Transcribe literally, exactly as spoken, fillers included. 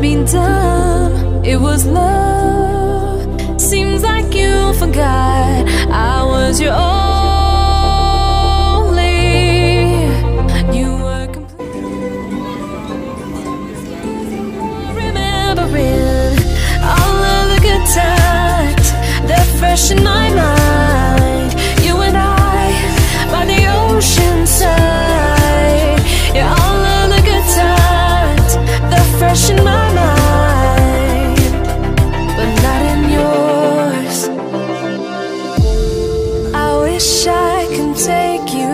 meantime, it was love. Seems like you forgot I was your own. Fresh in my mind, you and I by the ocean side. Yeah, all of the good times, they're fresh in my mind, but not in yours. I wish I could take you